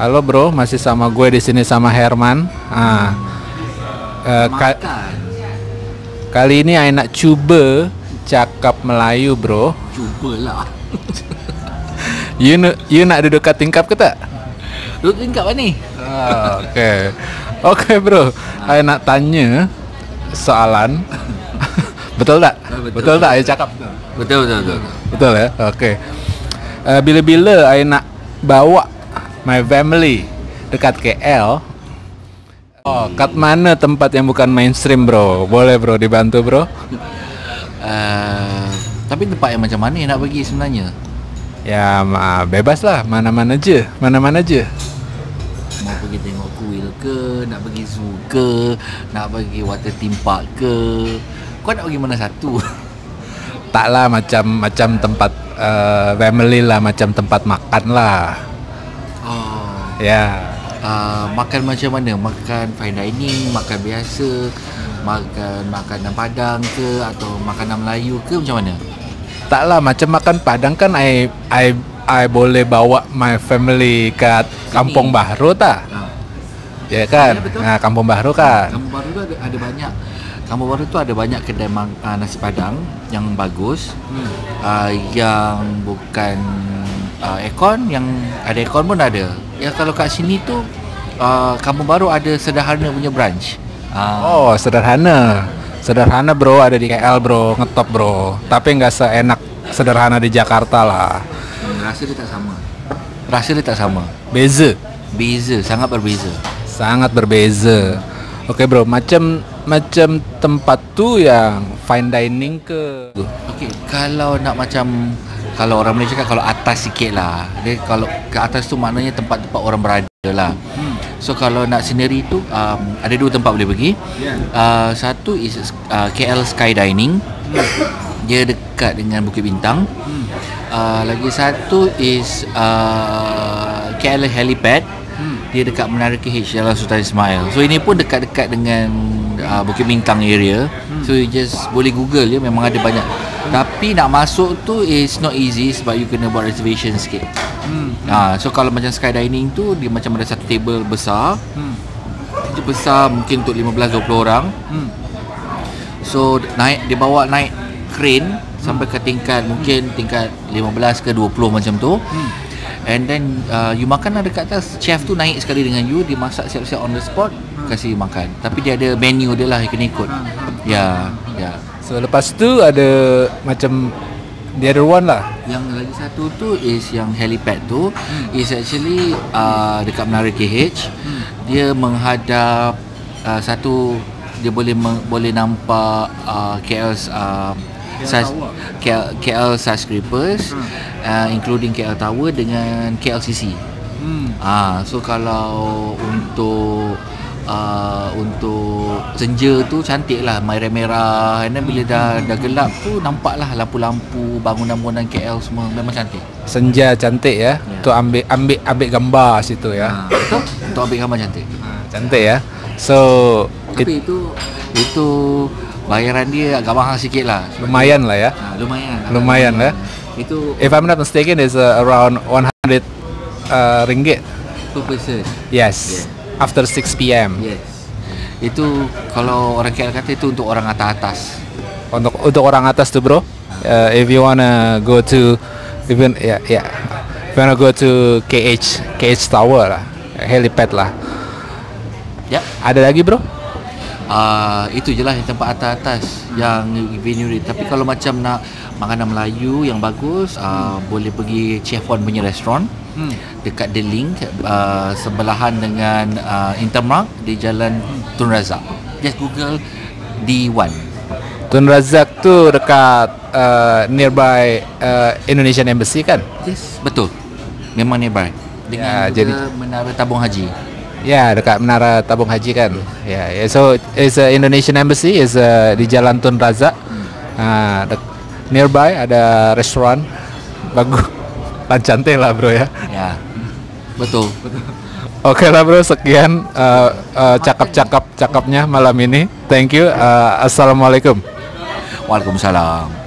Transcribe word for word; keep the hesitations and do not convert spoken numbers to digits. Halo bro, masih sama gue di sini sama Herman. Ah, hmm. uh, ka kali ini enak cuba cakap Melayu bro. Cubalah. you nak you nak duduk kat tingkap ke tak? Duduk tingkap apa ni? Ah, Oke, okay. oke okay, bro. Saya nak tanya soalan. Betul tak? Betul, betul tak? Saya cakap. Betul betul betul. Betul ya. Oke. Okay. Bila-bila saya nak bawa my family dekat K L, oh, kat mana tempat yang bukan mainstream bro? Boleh bro dibantu bro? Uh, tapi tempat yang macam mana yang nak pergi sebenarnya? Ya bebas lah, mana-mana je, mana-mana je. Mau pergi tengok kuil ke, nak pergi zoo ke, nak pergi water theme park ke? Kau nak pergi mana satu? Taklah macam macam tempat Uh, family lah, macam tempat makan lah. Oh. Ya. Yeah. Uh, makan macam mana? Makan fine dining, makan biasa, makan makanan Padang ke atau makanan Melayu ke macam mana? Taklah macam makan Padang kan I I I boleh bawa my family kat sini. Kampung Bahru tak? Ha. Ya kan? Ya, nah, Kampung Bahru kan. Kampung Bahru tu ada, ada banyak. Kampung Bahru tu ada banyak kedai mang, uh, nasi Padang yang bagus, hmm. uh, yang bukan uh, aircon, yang ada aircon pun ada. Ya kalau kat sini tu uh, Kampung Bahru ada sederhana punya branch. Uh. Oh sederhana, sederhana bro ada di K L bro, ngetop bro. Tapi nggak seenak sederhana di Jakarta lah. Hmm, rasa dia tak sama. Rasa dia tak sama. Beza. Beza, sangat berbeza. Sangat berbeza. Oke okay, bro, macam macam tempat tu yang fine dining ke? Okey, kalau nak macam kalau orang Malaysia kan kalau atas sikit lah. Dia kalau ke atas tu maknanya tempat-tempat orang berada lah. Hmm. So kalau nak scenery tu um, ada dua tempat boleh pergi. Yeah. Uh, satu is uh, K L Sky Dining. Dia dekat dengan Bukit Bintang. Hmm. Uh, lagi satu is uh, K L Helipad. Dia dekat Menara K H Jalan Sultan Ismail. So ini pun dekat-dekat dengan uh, Bukit Bintang area. So you just boleh google ya, memang ada banyak. Hmm. Tapi nak masuk tu is not easy sebab you kena buat reservation sikit. Hmm. Uh, so kalau macam sky dining tu dia macam ada satu table besar. Hmm. Itu besar mungkin untuk lima belas dua puluh orang. Hmm. So naik dia bawa naik crane sampai ke tingkat mungkin tingkat lima belas ke dua puluh macam tu. Hmm. And then uh, you makan lah dekat atas. Chef tu naik sekali dengan you. Dia masak siap-siap on the spot, kasih makan. Tapi dia ada menu dia lah, you kena ikut. Ya yeah, yeah. So lepas tu ada macam the other one lah. Yang lagi satu tu is yang helipad tu hmm. is actually uh, dekat Menara K H. hmm. Dia menghadap uh, satu. Dia boleh boleh nampak uh, K L uh, K L skyscrapers, hmm. uh, including K L Tower dengan K L C C. Hmm. Ah, so kalau untuk uh, untuk senja tu cantik lah, merah-merah. Dan bila dah dah gelap tu nampaklah lampu-lampu bangunan-bangunan K L semua memang cantik. Senja cantik ya. Yeah. Tu ambil ambil ambil gambar situ ya. Betul. Ha, untuk ambil gambar cantik. Ha, cantik ya. So tapi it, itu itu bayaran dia agak mahal sikit lah. Lumayan lah ya. Ha, lumayan. Lumayan lah. Itu if I'm not mistaken is uh, around one hundred uh, ringgit per person. Yes. Yeah. After six P M Yes. Itu kalau orang K L kata itu untuk orang atas-atas. Untuk untuk orang atas tu bro. Uh, if you wanna go to even yeah yeah. If you wanna go to K H K H Tower lah, helipad lah. Ya. Yep. Ada lagi bro? Uh, itu je lah yang tempat atas-atas yang venue. Tapi kalau macam nak makanan Melayu yang bagus, uh, hmm. boleh pergi Chef Wan punya restoran hmm. dekat The Link, uh, sebelahan dengan uh, Intermark di Jalan hmm. Tun Razak. Just google D one. Tun Razak tu dekat uh, nearby uh, Indonesian Embassy kan? Yes, betul. Memang nearby. dengan ya, jadi, Menara Tabung Haji. Ya, dekat Menara Tabung Haji kan. Ya, yeah, yeah. So it's a Indonesian embassy is a, di Jalan Tun Razak. Hmm. Nah, nearby ada restoran bagus, cantik lah bro ya. Ya, betul. betul. Oke okay lah bro, sekian uh, uh, cakap-cakap cakapnya malam ini. Thank you. Uh, Assalamualaikum. Waalaikumsalam.